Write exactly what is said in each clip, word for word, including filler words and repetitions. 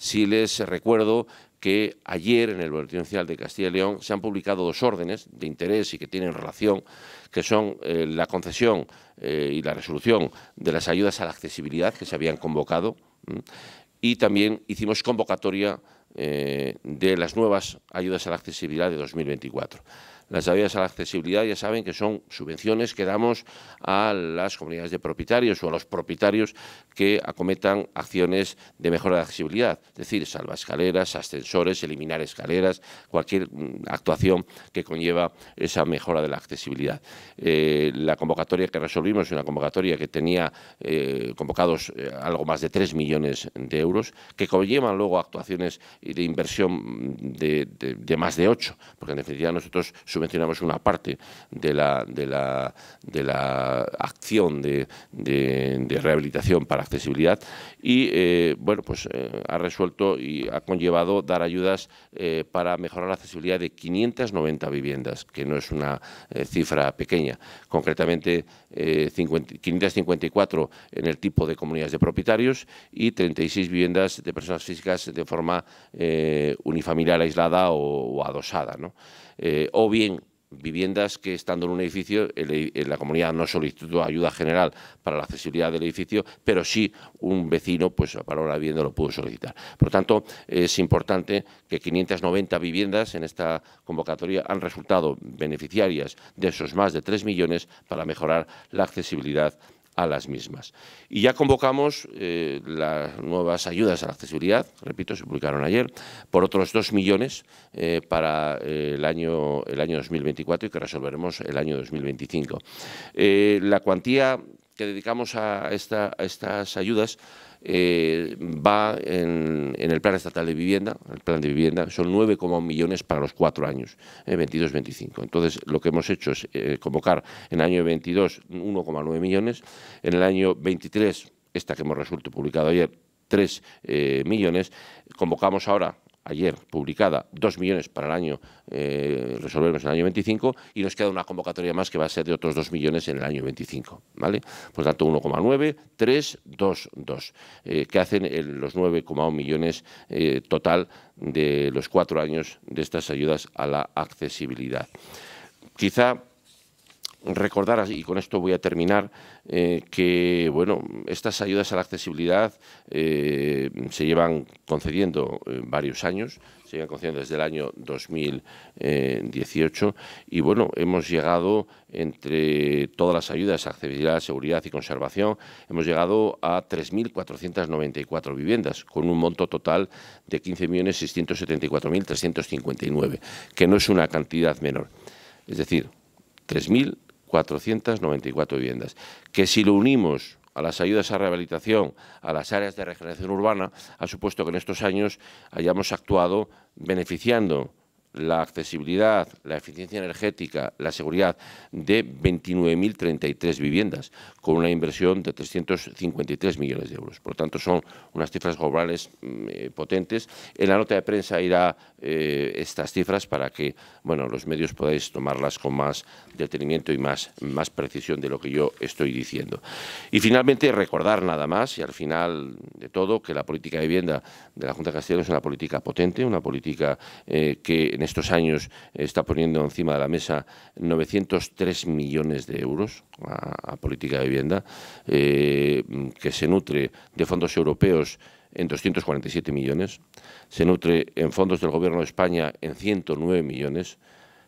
Sí les recuerdo que ayer en el Boletín Oficial de Castilla y León se han publicado dos órdenes de interés y que tienen relación, que son eh, la concesión eh, y la resolución de las ayudas a la accesibilidad que se habían convocado, ¿m? Y también hicimos convocatoria eh, de las nuevas ayudas a la accesibilidad de dos mil veinticuatro. Las ayudas a la accesibilidad ya saben que son subvenciones que damos a las comunidades de propietarios o a los propietarios que acometan acciones de mejora de accesibilidad, es decir, salva escaleras, ascensores, eliminar escaleras, cualquier actuación que conlleva esa mejora de la accesibilidad. Eh, la convocatoria que resolvimos es una convocatoria que tenía eh, convocados eh, algo más de tres millones de euros, que conllevan luego actuaciones de inversión de, de, de más de ocho, porque en definitiva nosotros subvencionamos una parte de la, de la, de la acción de, de, de rehabilitación para accesibilidad y, eh, bueno, pues eh, ha resuelto y ha conllevado dar ayudas eh, para mejorar la accesibilidad de quinientas noventa viviendas, que no es una eh, cifra pequeña, concretamente eh, quinientas cincuenta y cuatro en el tipo de comunidades de propietarios y treinta y seis viviendas de personas físicas de forma eh, unifamiliar aislada o, o adosada, ¿no? Eh, o bien viviendas que estando en un edificio, el, el, la comunidad no solicitó ayuda general para la accesibilidad del edificio, pero sí un vecino, pues para una vivienda lo pudo solicitar. Por lo tanto, es importante que quinientas noventa viviendas en esta convocatoria han resultado beneficiarias de esos más de tres millones para mejorar la accesibilidad a las mismas. Y ya convocamos eh, las nuevas ayudas a la accesibilidad, repito, se publicaron ayer, por otros dos millones eh, para eh, el, año, el año dos mil veinticuatro y que resolveremos el año dos mil veinticinco. Eh, la cuantía que dedicamos a, esta, a estas ayudas eh, va en, en el Plan Estatal de Vivienda, el Plan de Vivienda, son nueve coma uno millones para los cuatro años, eh, veintidós veinticinco. Entonces, lo que hemos hecho es eh, convocar en el año veintidós uno coma nueve millones, en el año veintitrés, esta que hemos resuelto, publicado ayer, tres eh, millones, convocamos ahora, ayer publicada, dos millones para el año, eh, resolveremos el año veinticinco, y nos queda una convocatoria más que va a ser de otros dos millones en el año veinticinco, ¿vale? Por tanto, uno coma nueve, tres, dos, dos, eh, que hacen el, los nueve coma uno millones eh, total de los cuatro años de estas ayudas a la accesibilidad. Quizá recordar, y con esto voy a terminar, eh, que bueno, estas ayudas a la accesibilidad eh, se llevan concediendo eh, varios años, se llevan concediendo desde el año dos mil dieciocho y bueno, hemos llegado entre todas las ayudas a accesibilidad, seguridad y conservación, hemos llegado a tres mil cuatrocientas noventa y cuatro viviendas con un monto total de quince millones seiscientos setenta y cuatro mil trescientos cincuenta y nueve, que no es una cantidad menor, es decir, tres mil cuatrocientas noventa y cuatro viviendas, que si lo unimos a las ayudas a rehabilitación, a las áreas de regeneración urbana, ha supuesto que en estos años hayamos actuado beneficiando la accesibilidad, la eficiencia energética, la seguridad de veintinueve mil treinta y tres viviendas, con una inversión de trescientos cincuenta y tres millones de euros. Por lo tanto, son unas cifras globales eh, potentes. En la nota de prensa irá eh, estas cifras para que bueno, los medios podáis tomarlas con más detenimiento y más, más precisión de lo que yo estoy diciendo. Y finalmente, recordar nada más, y al final de todo, que la política de vivienda de la Junta de Castilla y León es una política potente, una política eh, que en estos años está poniendo encima de la mesa novecientos tres millones de euros a, a política de vivienda, eh, que se nutre de fondos europeos en doscientos cuarenta y siete millones, se nutre en fondos del Gobierno de España en ciento nueve millones,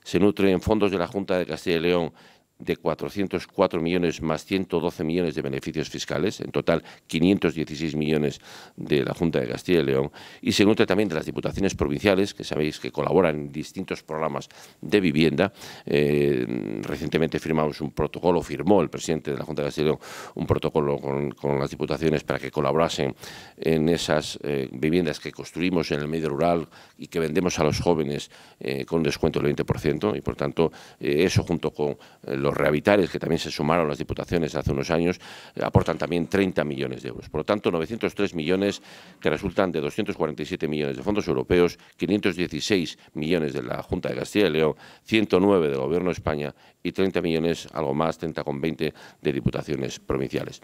se nutre en fondos de la Junta de Castilla y León de cuatrocientos cuatro millones más ciento doce millones de beneficios fiscales, en total quinientos dieciséis millones de la Junta de Castilla y León, y se nutre también de las diputaciones provinciales, que sabéis que colaboran en distintos programas de vivienda. Eh, recientemente firmamos un protocolo, firmó el presidente de la Junta de Castilla y León un protocolo con, con las diputaciones para que colaborasen en esas eh, viviendas que construimos en el medio rural y que vendemos a los jóvenes eh, con un descuento del veinte por ciento, y por tanto eh, eso junto con eh, los rehabitares, que también se sumaron las diputaciones hace unos años, aportan también treinta millones de euros. Por lo tanto, novecientos tres millones que resultan de doscientos cuarenta y siete millones de fondos europeos, quinientos dieciséis millones de la Junta de Castilla y León, ciento nueve del Gobierno de España y treinta millones, algo más, treinta con veinte de diputaciones provinciales.